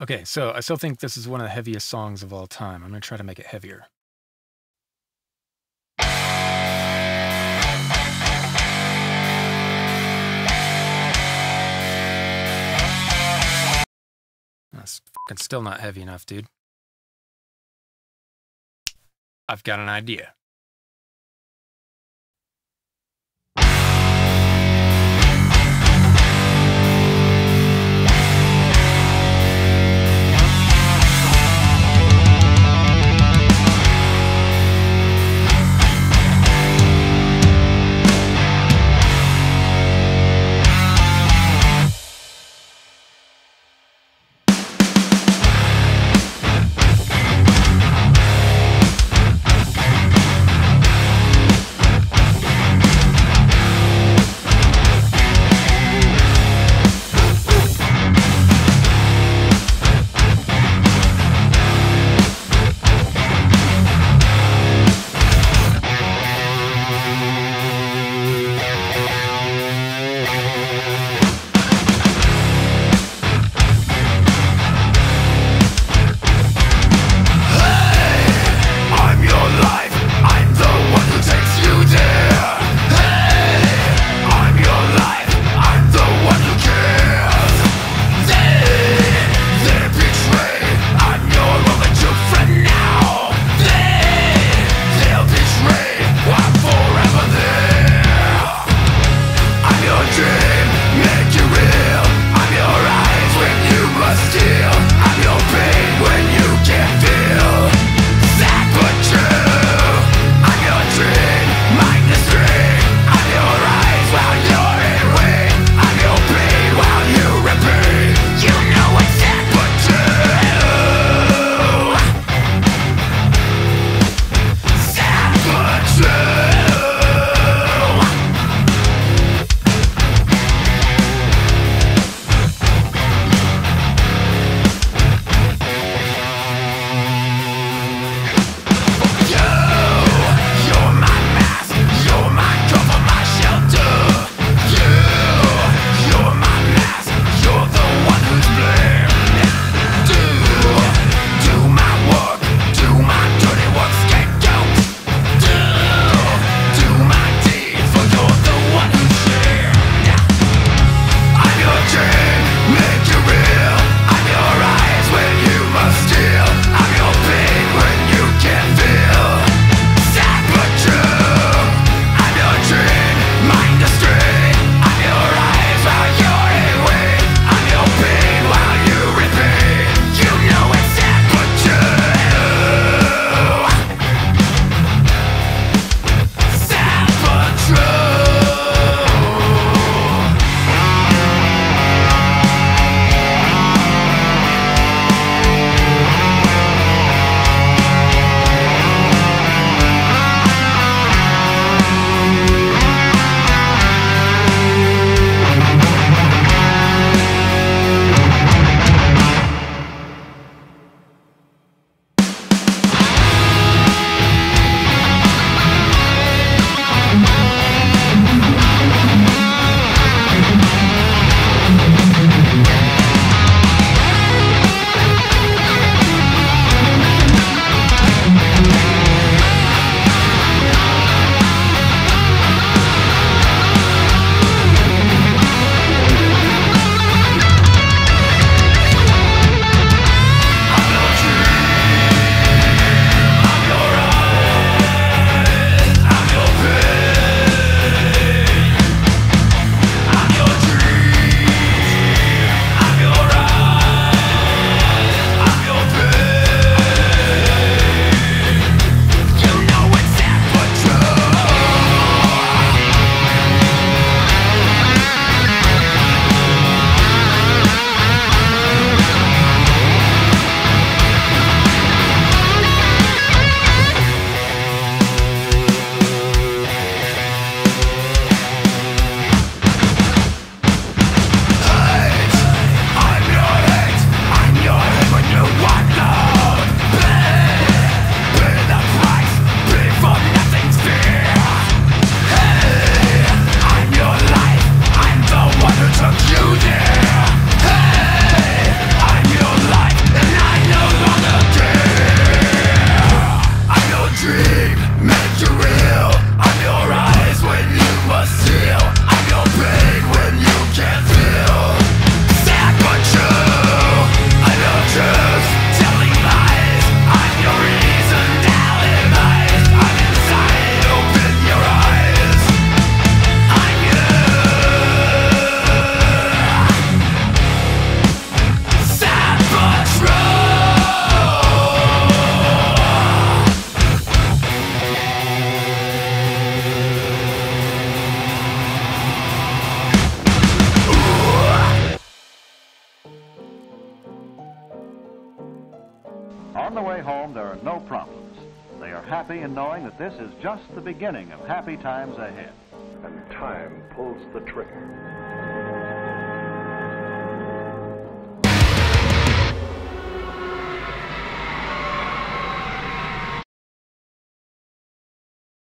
Okay, so I still think this is one of the heaviest songs of all time. I'm going to try to make it heavier. That's fucking still not heavy enough, dude. I've got an idea. On the way home, there are no problems. They are happy in knowing that this is just the beginning of happy times ahead. And time pulls the trigger.